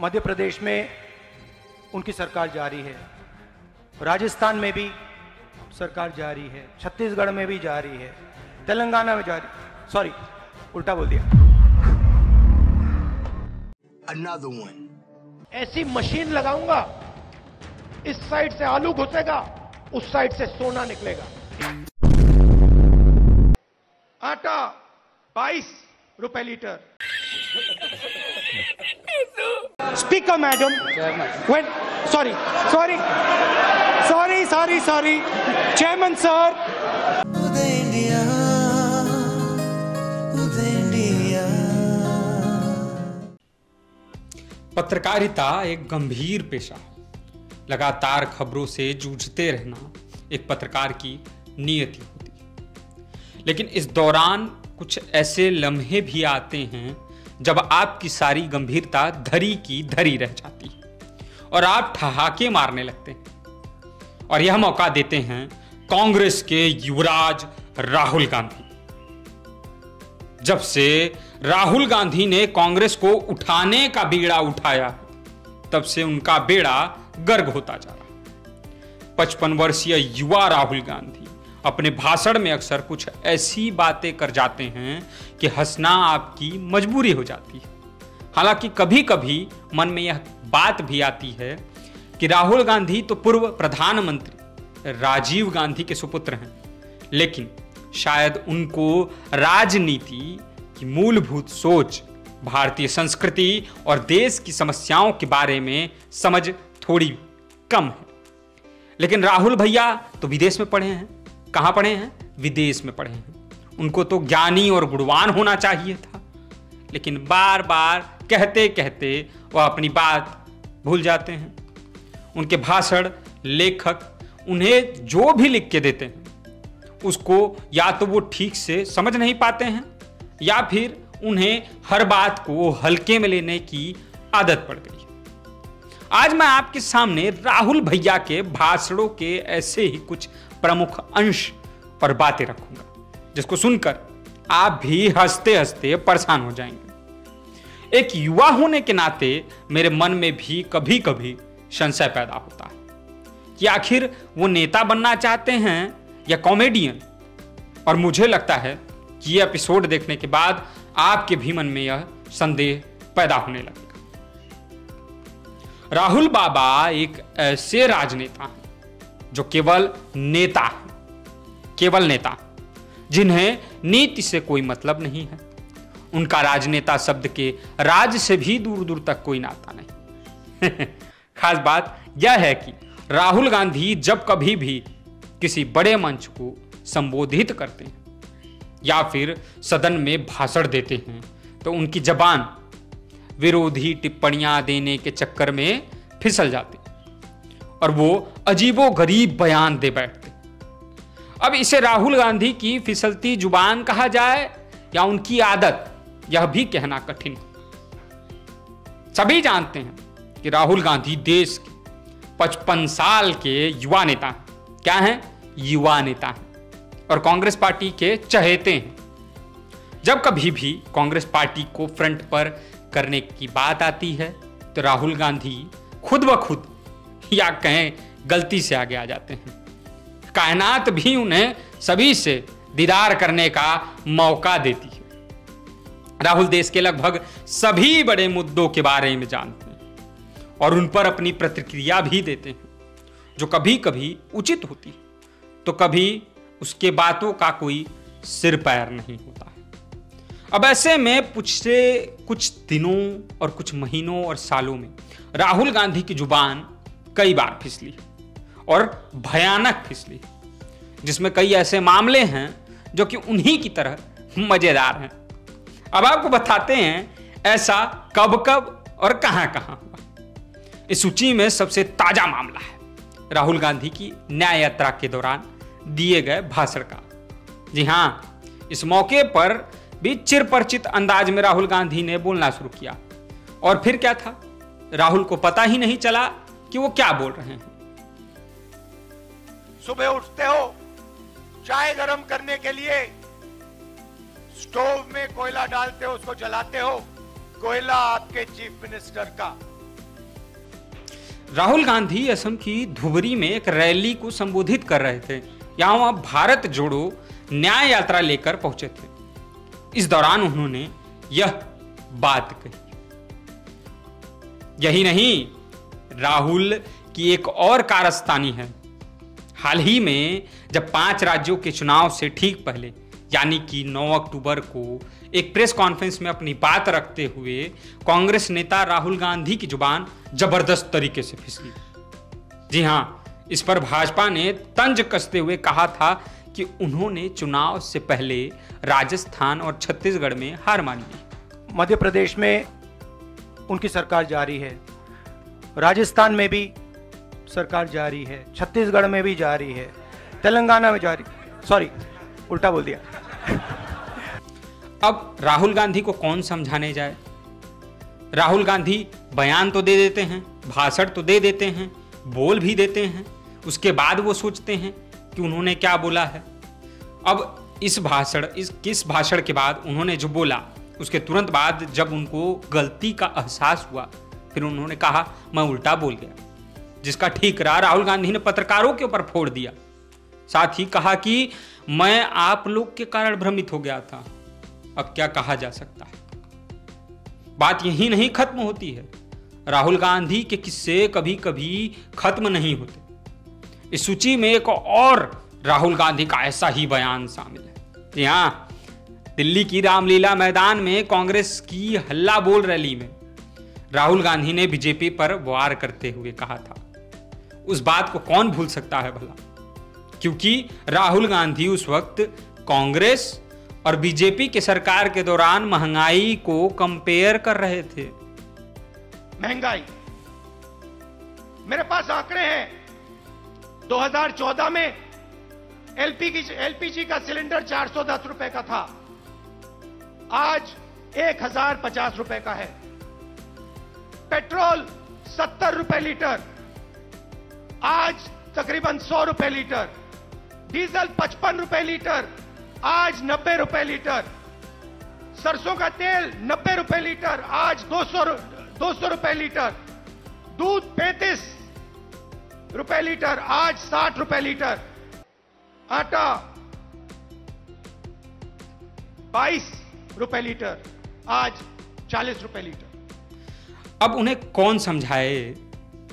मध्य प्रदेश में उनकी सरकार जारी है, राजस्थान में भी सरकार जारी है, छत्तीसगढ़ में भी जारी है, तेलंगाना में जारी, सॉरी उल्टा बोल दिया। Another one. ऐसी मशीन लगाऊंगा, इस साइड से आलू घुसेगा, उस साइड से सोना निकलेगा। आटा 22 रुपए litre. Speaker madam, when sorry, Chairman sir. Uday India. पत्रकारिता एक गंभीर पेशा है। लगातार खबरों से जूझते रहना एक पत्रकार की नियति होती है, लेकिन इस दौरान कुछ ऐसे लम्हे भी आते हैं जब आपकी सारी गंभीरता धरी की धरी रह जाती है और आप ठहाके मारने लगते हैं। और यह मौका देते हैं कांग्रेस के युवराज राहुल गांधी। जब से राहुल गांधी ने कांग्रेस को उठाने का बीड़ा उठाया तब से उनका बेड़ा गर्ग होता जा रहा है। 55 वर्षीय युवा राहुल गांधी अपने भाषण में अक्सर कुछ ऐसी बातें कर जाते हैं कि हंसना आपकी मजबूरी हो जाती है। हालांकि कभी कभी मन में यह बात भी आती है कि राहुल गांधी तो पूर्व प्रधानमंत्री राजीव गांधी के सुपुत्र हैं, लेकिन शायद उनको राजनीति की मूलभूत सोच, भारतीय संस्कृति और देश की समस्याओं के बारे में समझ थोड़ी कम है। लेकिन राहुल भैया तो विदेश में पढ़े हैं। कहाँ पढ़े हैं? विदेश में पढ़े हैं। उनको तो ज्ञानी और गुणवान होना चाहिए था, लेकिन बार बार कहते कहते वह अपनी बात भूल जाते हैं। उनके भाषण लेखक उन्हें जो भी लिख के देते हैं उसको या तो वो ठीक से समझ नहीं पाते हैं या फिर उन्हें हर बात को हल्के में लेने की आदत पड़ गई है। आज मैं आपके सामने राहुल भैया के भाषणों के ऐसे ही कुछ प्रमुख अंश पर बातें रखूंगा जिसको सुनकर आप भी हंसते हंसते परेशान हो जाएंगे। एक युवा होने के नाते मेरे मन में भी कभी कभी संशय पैदा होता है कि आखिर वो नेता बनना चाहते हैं या कॉमेडियन। और मुझे लगता है कि ये एपिसोड देखने के बाद आपके भी मन में यह संदेह पैदा होने लगेगा। राहुल बाबा एक ऐसे राजनेता हैं जो केवल नेता, जिन्हें नीति से कोई मतलब नहीं है। उनका राजनेता शब्द के राज से भी दूर दूर तक कोई नाता नहीं। खास बात यह है कि राहुल गांधी जब कभी भी किसी बड़े मंच को संबोधित करते हैं या फिर सदन में भाषण देते हैं तो उनकी जबान विरोधी टिप्पणियां देने के चक्कर में फिसल जाती और वो अजीबोगरीब बयान दे बैठते। अब इसे राहुल गांधी की फिसलती जुबान कहा जाए या उनकी आदत, यह भी कहना कठिन है। सभी जानते हैं कि राहुल गांधी देश के 55 साल के युवा नेता हैं। क्या हैं? युवा नेता हैं और कांग्रेस पार्टी के चहेते हैं। जब कभी भी कांग्रेस पार्टी को फ्रंट पर करने की बात आती है तो राहुल गांधी खुद ब खुद या कहें गलती से आगे आ जाते हैं। कायनात भी उन्हें सभी से दीदार करने का मौका देती है। राहुल देश के लगभग सभी बड़े मुद्दों के बारे में जानते हैं और उन पर अपनी प्रतिक्रिया भी देते हैं, जो कभी कभी उचित होती है तो कभी उसके बातों का कोई सिर पैर नहीं होता है। अब ऐसे में कुछ दिनों और कुछ महीनों और सालों में राहुल गांधी की जुबान कई बार फिसली और भयानक फिसली, जिसमें कई ऐसे मामले हैं जो कि उन्हीं की तरह मजेदार हैं। अब आपको बताते हैं ऐसा कब कब और कहां कहां हुआ। इस सूची में सबसे ताजा मामला है राहुल गांधी की न्याय यात्रा के दौरान दिए गए भाषण का। जी हां, इस मौके पर भी चिरपरिचित अंदाज में राहुल गांधी ने बोलना शुरू किया और फिर क्या था, राहुल को पता ही नहीं चला कि वो क्या बोल रहे हैं। सुबह उठते हो, चाय गरम करने के लिए स्टोव में कोयला डालते हो, उसको जलाते हो, कोयला आपके चीफ मिनिस्टर का, राहुल गांधी असम की धुबरी में एक रैली को संबोधित कर रहे थे। यहाँ वह भारत जोड़ो न्याय यात्रा लेकर पहुंचे थे। इस दौरान उन्होंने यह बात कही। यही नहीं, राहुल की एक और कारस्तानी है। हाल ही में जब 5 राज्यों के चुनाव से ठीक पहले यानी कि 9 अक्टूबर को एक प्रेस कॉन्फ्रेंस में अपनी बात रखते हुए कांग्रेस नेता राहुल गांधी की जुबान जबरदस्त तरीके से फिसली। जी हां, इस पर भाजपा ने तंज कसते हुए कहा था कि उन्होंने चुनाव से पहले राजस्थान और छत्तीसगढ़ में हार मानी है। मध्य प्रदेश में उनकी सरकार जारी है, राजस्थान में भी सरकार जारी है, छत्तीसगढ़ में भी जारी है, तेलंगाना में जारी, सॉरी उल्टा बोल दिया। अब राहुल गांधी को कौन समझाने जाए। राहुल गांधी बयान तो दे देते हैं, भाषण तो दे देते हैं, बोल भी देते हैं, उसके बाद वो सोचते हैं कि उन्होंने क्या बोला है। अब किस भाषण के बाद उन्होंने जो बोला उसके तुरंत बाद जब उनको गलती का एहसास हुआ फिर उन्होंने कहा मैं उल्टा बोल गया, जिसका ठीकरा राहुल गांधी ने पत्रकारों के ऊपर फोड़ दिया। साथ ही कहा कि मैं आप लोग के कारण भ्रमित हो गया था। अब क्या कहा जा सकता है। बात यहीं नहीं खत्म होती है, राहुल गांधी के किस्से कभी कभी खत्म नहीं होते। इस सूची में एक और राहुल गांधी का ऐसा ही बयान शामिल है। जी हाँ, दिल्ली की रामलीला मैदान में कांग्रेस की हल्ला बोल रैली में राहुल गांधी ने बीजेपी पर वार करते हुए कहा था। उस बात को कौन भूल सकता है भला, क्योंकि राहुल गांधी उस वक्त कांग्रेस और बीजेपी के सरकार के दौरान महंगाई को कंपेयर कर रहे थे। महंगाई, मेरे पास आंकड़े हैं, 2014 में एलपीजी का सिलेंडर 410 रुपए का था, आज 1050 रुपए का है। पेट्रोल 70 रुपए लीटर, आज तकरीबन 100 रुपए लीटर। डीजल 55 रुपए लीटर, आज 90 रुपए लीटर। सरसों का तेल 90 रुपए लीटर, आज 200 रुपए लीटर। दूध 35 रुपए लीटर, आज 60 रुपए लीटर। आटा 22 रुपए लीटर, आज 40 रुपए लीटर। अब उन्हें कौन समझाए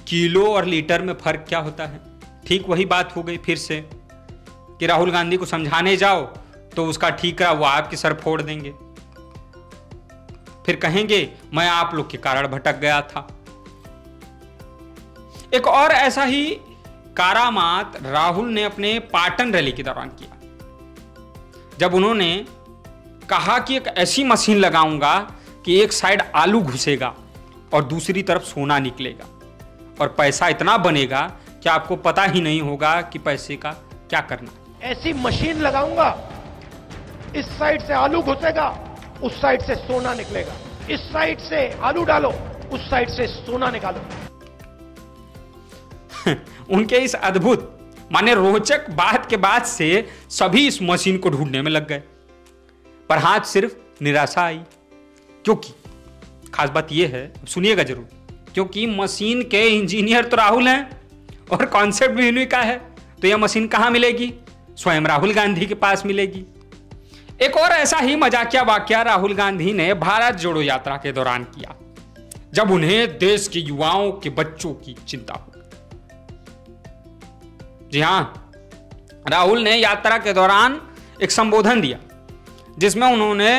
किलो और लीटर में फर्क क्या होता है। ठीक वही बात हो गई फिर से कि राहुल गांधी को समझाने जाओ तो उसका ठीकरा वो आपके सर फोड़ देंगे। फिर कहेंगे मैं आप लोग के कारण भटक गया था। एक और ऐसा ही कारामात राहुल ने अपने पाटन रैली के दौरान किया, जब उन्होंने कहा कि एक ऐसी मशीन लगाऊंगा कि एक साइड आलू घुसेगा और दूसरी तरफ सोना निकलेगा और पैसा इतना बनेगा कि आपको पता ही नहीं होगा कि पैसे का क्या करना। ऐसी मशीन लगाऊंगा, इस साइड से आलू घुसेगा, उस साइड से सोना निकलेगा, इस साइड से आलू डालो, उस साइड से सोना निकालो। उनके इस अद्भुत माने रोचक बात के बाद से सभी इस मशीन को ढूंढने में लग गए, पर हाथ सिर्फ निराशा आई। क्योंकि खास बात यह है, सुनिएगा जरूर, क्योंकि मशीन के इंजीनियर तो राहुल हैं और कॉन्सेप्ट भी उन्हीं का है, तो यह मशीन कहां मिलेगी, स्वयं राहुल गांधी के पास मिलेगी। एक और ऐसा ही मजाकिया वाकया राहुल गांधी ने भारत जोड़ो यात्रा के दौरान किया, जब उन्हें देश के युवाओं के बच्चों की चिंता हो। जी हाँ, राहुल ने यात्रा के दौरान एक संबोधन दिया जिसमें उन्होंने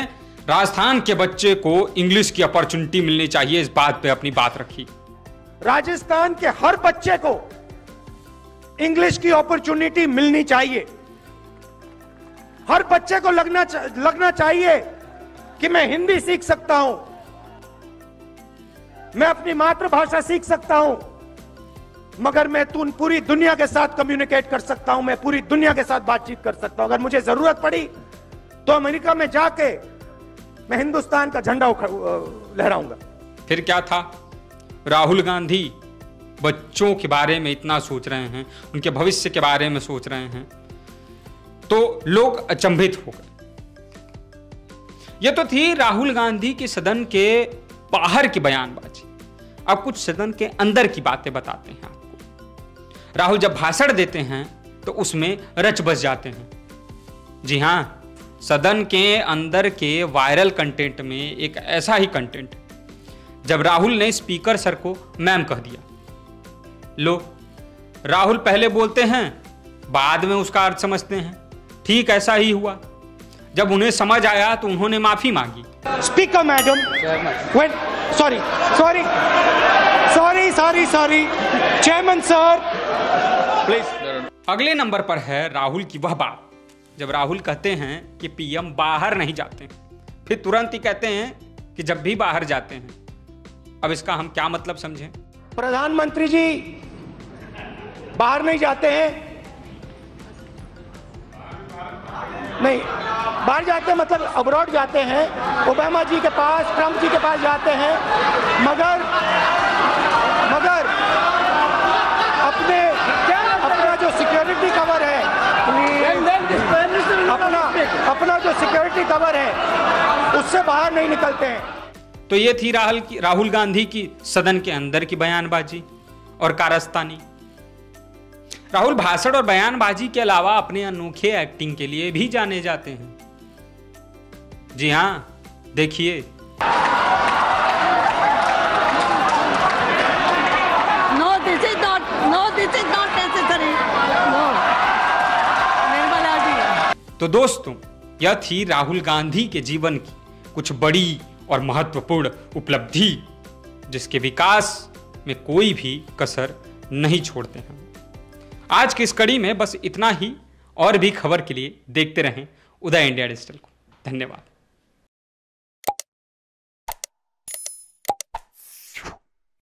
राजस्थान के बच्चे को इंग्लिश की अपॉर्चुनिटी मिलनी चाहिए, इस बात पे अपनी बात रखी। राजस्थान के हर बच्चे को इंग्लिश की अपॉर्चुनिटी मिलनी चाहिए। हर बच्चे को लगना चाहिए कि मैं हिंदी सीख सकता हूं, मैं अपनी मातृभाषा सीख सकता हूं, मगर मैं पूरी दुनिया के साथ कम्युनिकेट कर सकता हूं, मैं पूरी दुनिया के साथ बातचीत कर सकता हूं। अगर मुझे जरूरत पड़ी तो अमेरिका में जाके मैं हिंदुस्तान का झंडा लहराऊंगा। फिर क्या था, राहुल गांधी बच्चों के बारे में इतना सोच रहे हैं, उनके भविष्य के बारे में सोच रहे हैं, तो लोग अचंभित हो गए। यह तो थी राहुल गांधी के सदन के बाहर की बयानबाजी। अब कुछ सदन के अंदर की बातें बताते हैं आपको। राहुल जब भाषण देते हैं तो उसमें रच बस जाते हैं। जी हाँ, सदन के अंदर के वायरल कंटेंट में एक ऐसा ही कंटेंट, जब राहुल ने स्पीकर सर को मैम कह दिया। लो, राहुल पहले बोलते हैं, बाद में उसका अर्थ समझते हैं। ठीक ऐसा ही हुआ। जब उन्हें समझ आया तो उन्होंने माफी मांगी। Speaker madam, sorry sorry sorry sorry sorry chairman sir please. अगले नंबर पर है राहुल की वह बात, जब राहुल कहते हैं कि पीएम बाहर नहीं जाते, फिर तुरंत ही कहते हैं कि जब भी बाहर जाते हैं। अब इसका हम क्या मतलब समझें? प्रधानमंत्री जी बाहर नहीं जाते हैं, नहीं बाहर जाते हैं मतलब अब्रॉड जाते हैं, ओबामा जी के पास, ट्रंप जी के पास जाते हैं, मगर अपना जो सिक्योरिटी कवर है, अपना जो सिक्योरिटी कवर है उससे बाहर नहीं निकलते हैं। तो ये थी राहुल गांधी की सदन के अंदर की बयानबाजी और कारस्तानी। राहुल भाषण और बयानबाजी के अलावा अपने अनोखे एक्टिंग के लिए भी जाने जाते हैं। जी हाँ, देखिए। तो दोस्तों, यह थी राहुल गांधी के जीवन की कुछ बड़ी और महत्वपूर्ण उपलब्धि, जिसके विकास में कोई भी कसर नहीं छोड़ते हैं। आज की इस कड़ी में बस इतना ही। और भी खबर के लिए देखते रहें उदय इंडिया डिजिटल को। धन्यवाद।